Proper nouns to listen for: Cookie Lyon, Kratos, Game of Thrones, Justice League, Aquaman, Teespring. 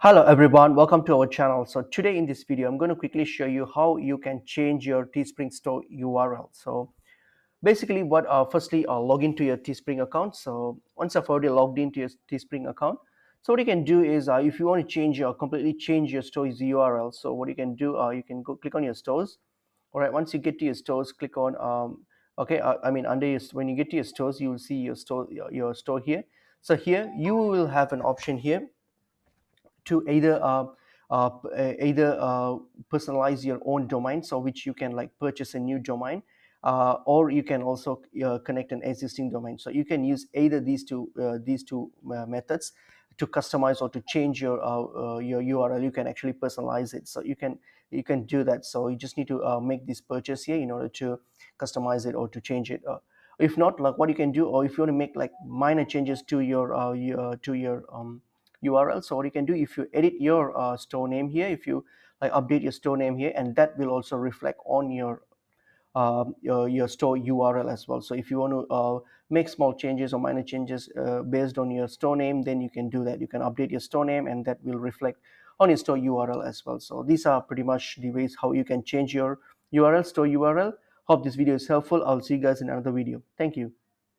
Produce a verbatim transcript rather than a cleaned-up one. Hello everyone, welcome to our channel. So today in this video I'm going to quickly show you how you can change your Teespring store U R L. So basically what uh, firstly uh, log into your Teespring account. So once I've already logged into your Teespring account, so what you can do is uh, if you want to change your completely change your store's U R L, so what you can do, uh, you can go click on your stores. All right, once you get to your stores, click on um, okay uh, I mean under your, when you get to your stores, you will see your store your, your store here. So here you will have an option here to either uh, uh, either uh, personalize your own domain, so which you can like purchase a new domain, uh, or you can also uh, connect an existing domain. So you can use either these two uh, these two uh, methods to customize or to change your uh, uh, your U R L. You can actually personalize it, so you can you can do that. So you just need to uh, make this purchase here in order to customize it or to change it. Uh, if not, like what you can do, or if you want to make like minor changes to your uh, your to your um, U R L, so what you can do, if you edit your uh, store name here, if you like update your store name here, and that will also reflect on your uh, your, your store U R L as well. So if you want to uh, make small changes or minor changes uh, based on your store name, then you can do that. You can update your store name and that will reflect on your store U R L as well. So these are pretty much the ways how you can change your U R L, store U R L. Hope this video is helpful. I'll see you guys in another video. Thank you.